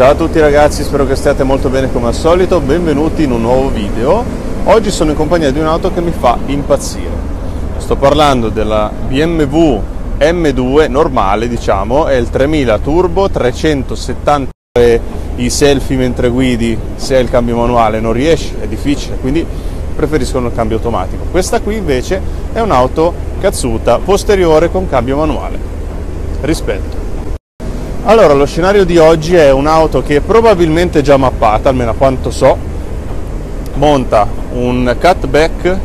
Ciao a tutti ragazzi, spero che stiate molto bene come al solito, benvenuti in un nuovo video. Oggi sono in compagnia di un'auto che mi fa impazzire. Sto parlando della BMW M2 normale, diciamo, è il 3000 turbo, 370 i selfie mentre guidi, se il cambio manuale non riesci, è difficile, quindi preferiscono il cambio automatico. Questa qui invece è un'auto cazzuta posteriore con cambio manuale. Rispetto. Allora, lo scenario di oggi è un'auto che è probabilmente già mappata, almeno a quanto so. Monta un cutback,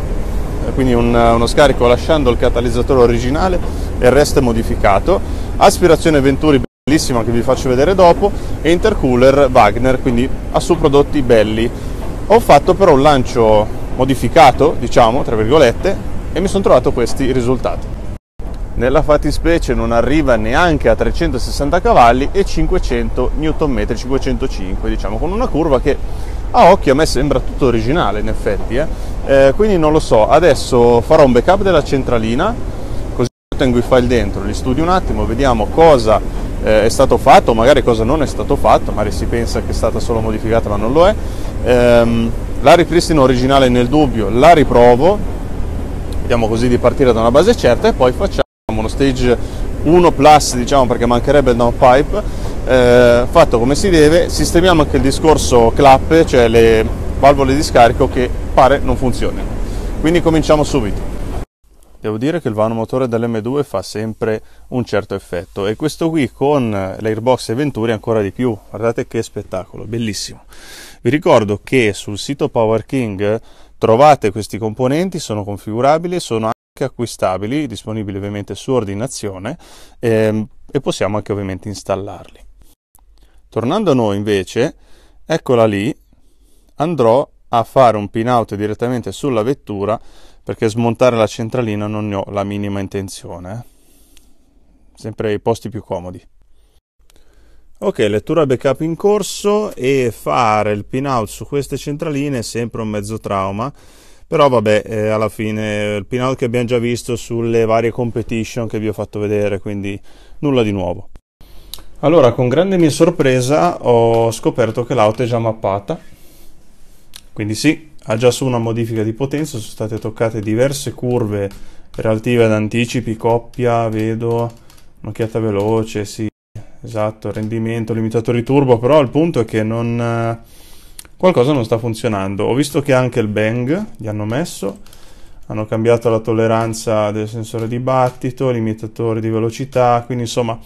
quindi uno scarico lasciando il catalizzatore originale e il resto è modificato. Aspirazione Venturi bellissima che vi faccio vedere dopo e intercooler Wagner, quindi ha su prodotti belli. Ho fatto però un lancio modificato, diciamo, tra virgolette, e mi sono trovato questi risultati. Nella fattispecie non arriva neanche a 360 cavalli e 500 Nm, 505, diciamo, con una curva che a occhio a me sembra tutto originale in effetti, quindi non lo so. Adesso farò un backup della centralina, così tengo i file dentro, li studio un attimo, vediamo cosa è stato fatto, magari cosa non è stato fatto, magari si pensa che è stata solo modificata ma non lo è. La ripristino originale nel dubbio, la riprovo, vediamo così di partire da una base certa e poi facciamo uno stage 1 plus, diciamo, perché mancherebbe il downpipe, fatto come si deve. Sistemiamo anche il discorso clappe, cioè le valvole di scarico che pare non funzionano, quindi cominciamo subito. Devo dire che il vano motore dell'M2 fa sempre un certo effetto e questo qui con l'Airbox e Venturi ancora di più. Guardate che spettacolo, bellissimo. Vi ricordo che sul sito Power King trovate questi componenti, sono configurabili, sono acquistabili, disponibili ovviamente su ordinazione, e possiamo anche ovviamente installarli. Tornando a noi invece, eccola lì, andrò a fare un pin out direttamente sulla vettura perché smontare la centralina non ne ho la minima intenzione, sempre ai posti più comodi. Ok, lettura backup in corso e fare il pin out su queste centraline è sempre un mezzo trauma. Però vabbè, alla fine il pinout che abbiamo già visto sulle varie competition che vi ho fatto vedere, quindi nulla di nuovo. Allora, con grande mia sorpresa ho scoperto che l'auto è già mappata, quindi sì, ha già su una modifica di potenza, sono state toccate diverse curve relative ad anticipi, coppia, vedo, un'occhiata veloce, sì, esatto, rendimento, limitatori turbo, però il punto è che non... qualcosa non sta funzionando. Ho visto che anche il bang gli hanno messo, hanno cambiato la tolleranza del sensore di battito, limitatore di velocità, quindi insomma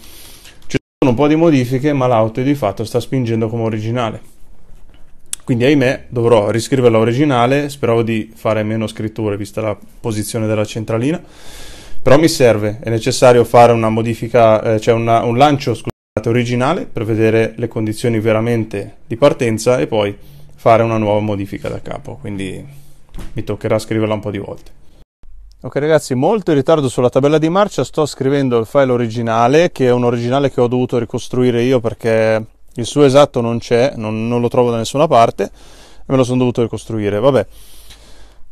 ci sono un po' di modifiche, ma l'auto di fatto sta spingendo come originale, quindi ahimè dovrò riscriverla originale. Speravo di fare meno scritture vista la posizione della centralina, però mi serve, è necessario fare una modifica, cioè un lancio, scusate, originale per vedere le condizioni veramente di partenza e poi fare una nuova modifica da capo, quindi mi toccherà scriverla un po' di volte. Ok ragazzi, molto in ritardo sulla tabella di marcia, sto scrivendo il file originale, che è un originale che ho dovuto ricostruire io perché il suo esatto non c'è, non lo trovo da nessuna parte e me lo sono dovuto ricostruire. Vabbè,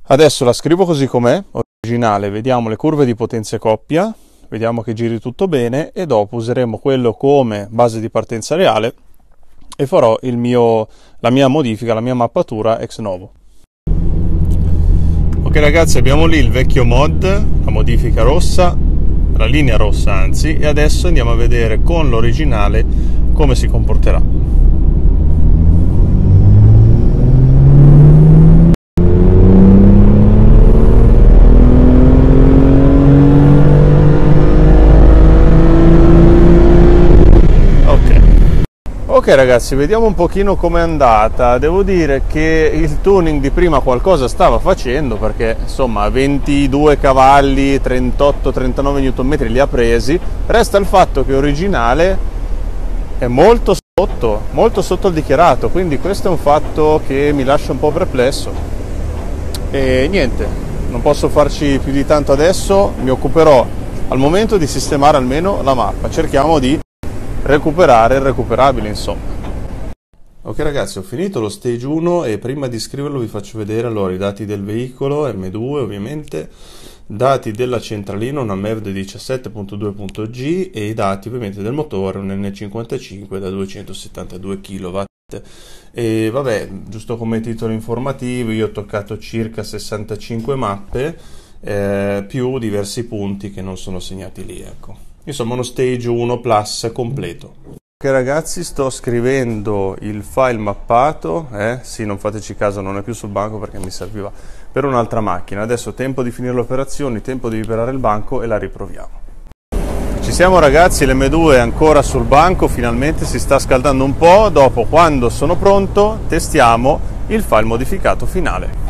adesso la scrivo così com'è, originale, vediamo le curve di potenza e coppia, vediamo che giri tutto bene e dopo useremo quello come base di partenza reale e farò la mia modifica, la mia mappatura ex novo. Ok ragazzi, abbiamo lì il vecchio mod, la modifica rossa, la linea rossa anzi, e adesso andiamo a vedere con l'originale come si comporterà. Ok ragazzi, vediamo un pochino com'è andata. Devo dire che il tuning di prima qualcosa stava facendo, perché insomma 22 cavalli, 38-39 Nm li ha presi. Resta il fatto che originale è molto sotto il dichiarato, quindi questo è un fatto che mi lascia un po' perplesso. E niente, non posso farci più di tanto adesso, mi occuperò al momento di sistemare almeno la mappa, cerchiamo di recuperare il recuperabile, insomma. Ok ragazzi, ho finito lo stage 1 e prima di scriverlo vi faccio vedere allora i dati del veicolo M2, ovviamente dati della centralina, una MEV 17.2.g, e i dati ovviamente del motore, un N55 da 272 kW. E vabbè, giusto come titolo informativo, io ho toccato circa 65 mappe più diversi punti che non sono segnati lì, ecco. Insomma, uno stage 1 plus completo. Ok ragazzi, sto scrivendo il file mappato, sì, non fateci caso, non è più sul banco perché mi serviva per un'altra macchina. Adesso tempo di finire le operazioni, tempo di liberare il banco e la riproviamo. Ci siamo ragazzi, l'M2 è ancora sul banco, finalmente si sta scaldando un po', dopo quando sono pronto testiamo il file modificato finale.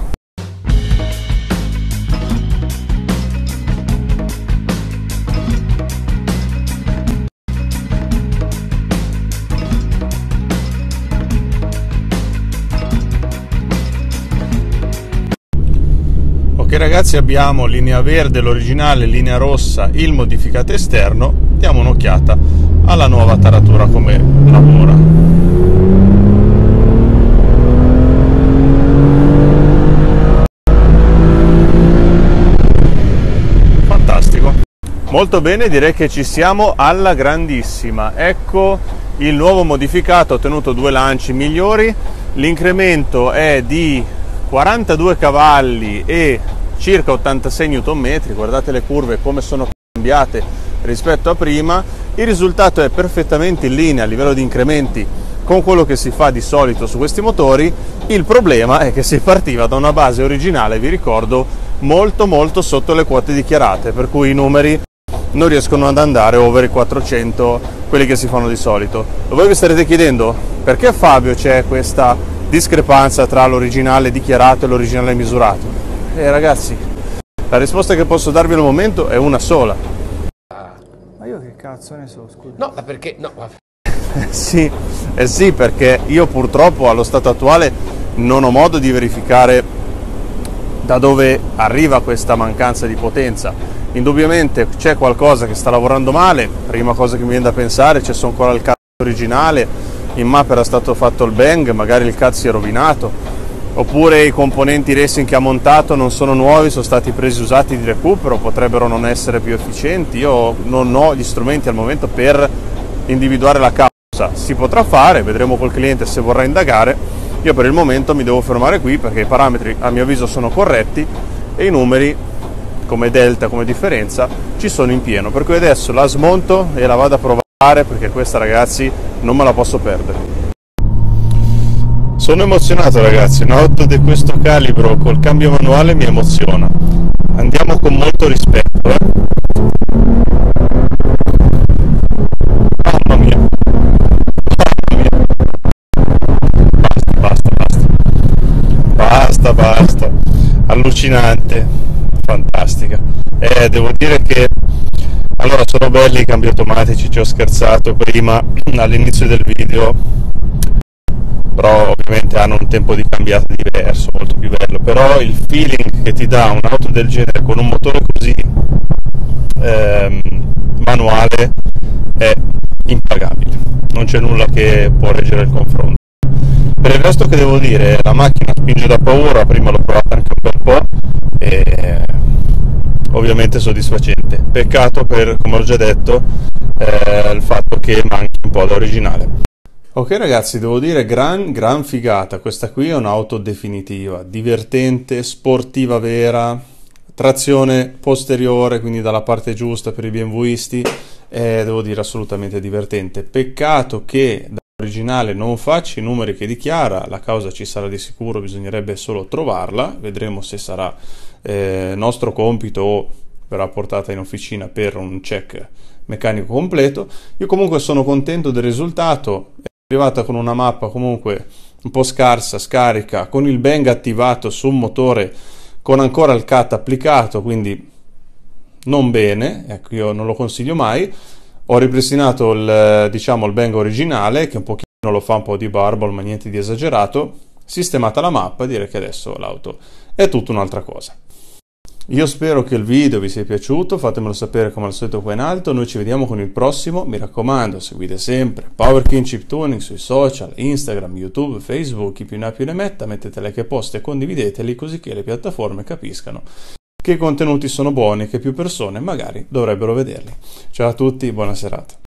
Ok ragazzi, abbiamo linea verde l'originale, linea rossa il modificato esterno. Diamo un'occhiata alla nuova taratura come lavora. Fantastico, molto bene, direi che ci siamo alla grandissima. Ecco il nuovo modificato, ha ottenuto due lanci migliori, l'incremento è di 42 cavalli e circa 86 Nm. Guardate le curve come sono cambiate rispetto a prima. Il risultato è perfettamente in linea a livello di incrementi con quello che si fa di solito su questi motori. Il problema è che si partiva da una base originale, vi ricordo, molto sotto le quote dichiarate, per cui i numeri non riescono ad andare over i 400, quelli che si fanno di solito. Voi vi starete chiedendo perché, Fabio, c'è questa discrepanza tra l'originale dichiarato e l'originale misurato? Ragazzi, la risposta che posso darvi al momento è una sola. Ma io che cazzo ne so, scusa. No, ma perché? No, ma... sì, perché io purtroppo allo stato attuale non ho modo di verificare da dove arriva questa mancanza di potenza. Indubbiamente c'è qualcosa che sta lavorando male. Prima cosa che mi viene da pensare, c'è ancora il cazzo originale, in mappa era stato fatto il bang, magari il cazzo si è rovinato. Oppure i componenti racing che ha montato non sono nuovi, sono stati presi usati di recupero, potrebbero non essere più efficienti. Io non ho gli strumenti al momento per individuare la causa. Si potrà fare, vedremo col cliente se vorrà indagare. Io per il momento mi devo fermare qui perché i parametri a mio avviso sono corretti e i numeri come delta, come differenza, ci sono in pieno. Per cui adesso la smonto e la vado a provare, perché questa ragazzi non me la posso perdere. Sono emozionato ragazzi, un'auto di questo calibro col cambio manuale mi emoziona. Andiamo con molto rispetto. Mamma mia. Mamma mia. Basta. Allucinante, fantastica. Devo dire che allora sono belli i cambi automatici, ci ho scherzato prima all'inizio del video. Però ovviamente hanno un tempo di cambiata diverso, molto più bello, però il feeling che ti dà un'auto del genere con un motore così manuale è impagabile, non c'è nulla che può reggere il confronto. Per il resto che devo dire, la macchina spinge da paura, prima l'ho provata anche un bel po' e ovviamente soddisfacente. Peccato per, come ho già detto, il fatto che manchi un po' l'originale. Ok ragazzi, devo dire gran figata, questa qui è un'auto definitiva, divertente, sportiva vera, trazione posteriore, quindi dalla parte giusta per i BMWisti, devo dire assolutamente divertente. Peccato che dall'originale non faccia i numeri che dichiara, la causa ci sarà di sicuro, bisognerebbe solo trovarla, vedremo se sarà nostro compito o verrà portata in officina per un check meccanico completo. Io comunque sono contento del risultato. Arrivata con una mappa comunque un po' scarsa, scarica, con il bang attivato su un motore con ancora il cut applicato, quindi non bene, ecco, io non lo consiglio mai. Ho ripristinato il bang originale, che un pochino lo fa un po' di barbol, ma niente di esagerato. Sistemata la mappa, direi che adesso l'auto è tutta un'altra cosa. Io spero che il video vi sia piaciuto, fatemelo sapere come al solito qua in alto, noi ci vediamo con il prossimo, mi raccomando seguite sempre Power King Chiptuning sui social, Instagram, YouTube, Facebook, chi più ne ha più ne metta, mettete like e post e condivideteli così che le piattaforme capiscano che i contenuti sono buoni e che più persone magari dovrebbero vederli. Ciao a tutti, buona serata.